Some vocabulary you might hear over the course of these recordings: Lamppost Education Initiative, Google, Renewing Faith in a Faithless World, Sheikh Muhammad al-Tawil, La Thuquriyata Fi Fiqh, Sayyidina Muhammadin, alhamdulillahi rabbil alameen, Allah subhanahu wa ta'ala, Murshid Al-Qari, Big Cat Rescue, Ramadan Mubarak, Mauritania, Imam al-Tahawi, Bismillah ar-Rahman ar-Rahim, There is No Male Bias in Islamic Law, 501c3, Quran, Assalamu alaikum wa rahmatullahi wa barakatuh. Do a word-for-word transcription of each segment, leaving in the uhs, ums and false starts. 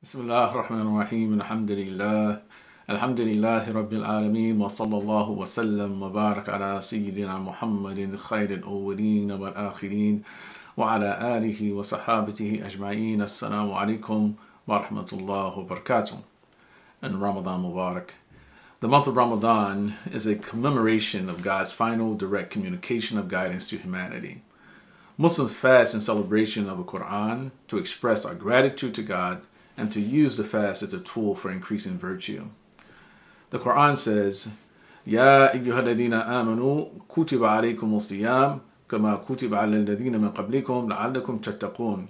Bismillah ar-Rahman ar-Rahim, alhamdulillah, alhamdulillahi rabbil alameen, wa sallallahu wa sallam wa barak ala Sayyidina Muhammadin khayril awwaleen wal akhirin, wa ala alihi wa sahabatihi ajma'een. Assalamu alaikum wa rahmatullahi wa barakatuh. And Ramadan Mubarak. The month of Ramadan is a commemoration of God's final direct communication of guidance to humanity. Muslims fast in celebration of the Quran to express our gratitude to God and to use the fast as a tool for increasing virtue. The Quran says, "Ya ayyuhalladhina amanu kutiba alaykumus siyam kama kutiba alal ladhina min qablikum la'allakum tattaqun."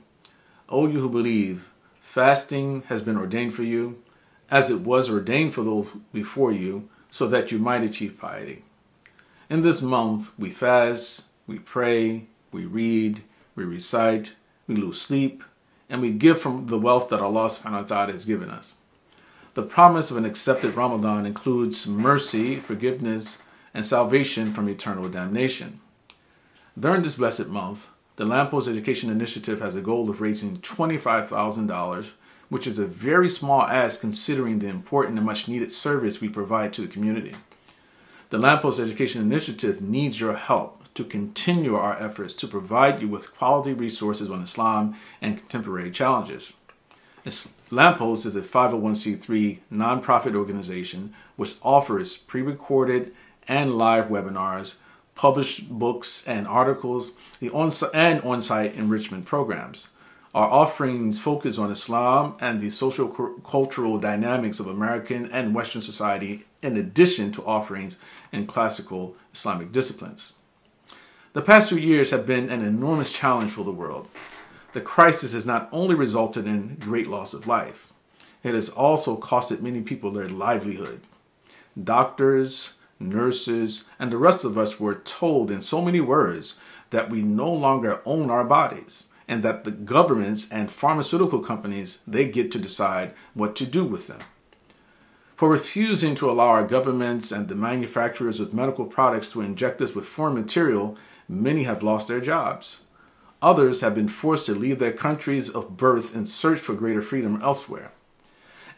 O you who believe, fasting has been ordained for you as it was ordained for those before you, so that you might achieve piety. In this month, we fast, we pray, we read, we recite, we lose sleep, and we give from the wealth that Allah subhanahu wa ta'ala has given us. The promise of an accepted Ramadan includes mercy, forgiveness, and salvation from eternal damnation. During this blessed month, the Lamppost Education Initiative has a goal of raising twenty-five thousand dollars, which is a very small ask considering the important and much-needed service we provide to the community. The Lamppost Education Initiative needs your help to continue our efforts to provide you with quality resources on Islam and contemporary challenges. Lamppost is a five oh one c three nonprofit organization which offers pre-recorded and live webinars, published books and articles, the on and on-site enrichment programs. Our offerings focus on Islam and the social-cultural dynamics of American and Western society, in addition to offerings in classical Islamic disciplines. The past few years have been an enormous challenge for the world. The crisis has not only resulted in great loss of life, it has also costed many people their livelihood. Doctors, nurses, and the rest of us were told in so many words that we no longer own our bodies and that the governments and pharmaceutical companies, they get to decide what to do with them. For refusing to allow our governments and the manufacturers of medical products to inject us with foreign material, many have lost their jobs. Others have been forced to leave their countries of birth and search for greater freedom elsewhere.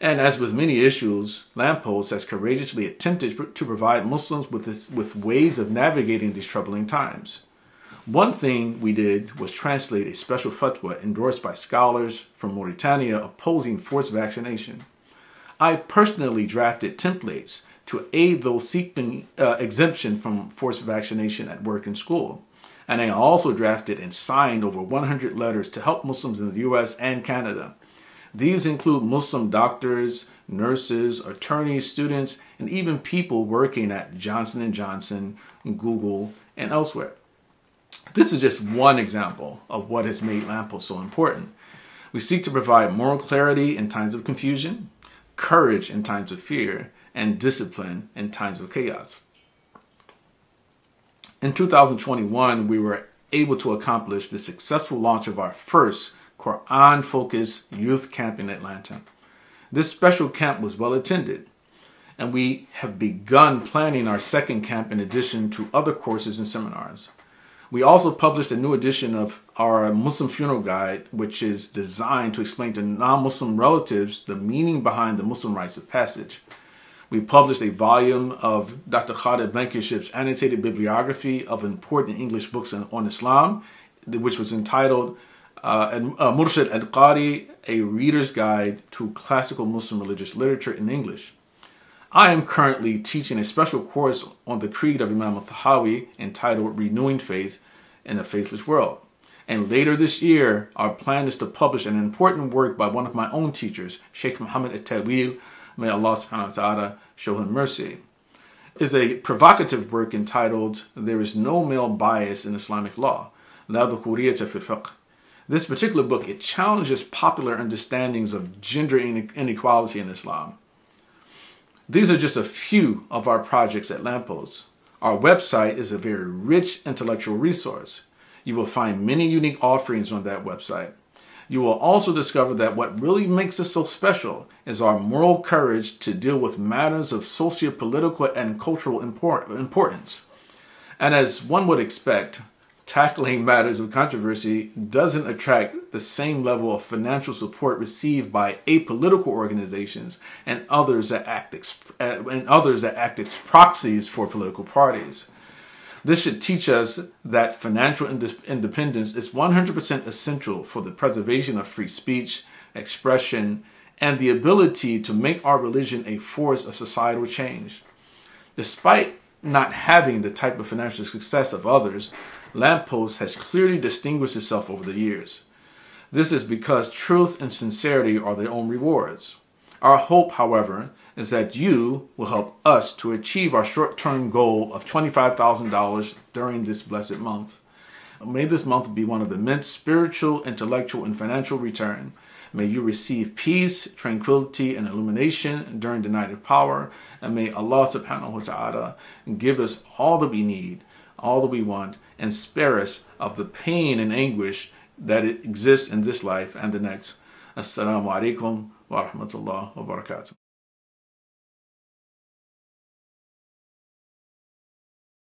And as with many issues, Lamppost has courageously attempted to provide Muslims with, this, with ways of navigating these troubling times. One thing we did was translate a special fatwa endorsed by scholars from Mauritania opposing forced vaccination. I personally drafted templates to aid those seeking uh, exemption from forced vaccination at work and school. And I also drafted and signed over one hundred letters to help Muslims in the U S and Canada. These include Muslim doctors, nurses, attorneys, students, and even people working at Johnson and Johnson, Google, and elsewhere. This is just one example of what has made Lamppost so important. We seek to provide moral clarity in times of confusion, courage in times of fear, and discipline in times of chaos. In two thousand twenty-one, we were able to accomplish the successful launch of our first Quran-focused youth camp in Atlanta. This special camp was well attended, and we have begun planning our second camp in addition to other courses and seminars. We also published a new edition of our Muslim funeral guide, which is designed to explain to non-Muslim relatives the meaning behind the Muslim rites of passage. We published a volume of Doctor Khaled Blankenship's annotated bibliography of important English books on Islam, which was entitled uh, Murshid Al-Qari, a reader's guide to classical Muslim religious literature in English. I am currently teaching a special course on the creed of Imam al-Tahawi entitled Renewing Faith in a Faithless World. And later this year, our plan is to publish an important work by one of my own teachers, Sheikh Muhammad al-Tawil, may Allah subhanahu wa ta'ala show him mercy. It's a provocative work entitled There is No Male Bias in Islamic Law, La Thuquriyata Fi Fiqh. This particular book, it challenges popular understandings of gender inequality in Islam. These are just a few of our projects at Lamppost. Our website is a very rich intellectual resource. You will find many unique offerings on that website. You will also discover that what really makes us so special is our moral courage to deal with matters of socio-political and cultural import importance. And as one would expect, tackling matters of controversy doesn't attract the same level of financial support received by apolitical organizations and others that act and others that act as proxies for political parties. This should teach us that financial ind- independence is one hundred percent essential for the preservation of free speech, expression, and the ability to make our religion a force of societal change. Despite not having the type of financial success of others, Lamppost has clearly distinguished itself over the years. This is because truth and sincerity are their own rewards. Our hope, however, is that you will help us to achieve our short-term goal of twenty-five thousand dollars during this blessed month. May this month be one of immense spiritual, intellectual, and financial return. May you receive peace, tranquility, and illumination during the night of power. And may Allah subhanahu wa ta'ala give us all that we need, all that we want, and spare us of the pain and anguish that exists in this life and the next. Assalamu alaikum wa rahmatullahi wa barakatuh.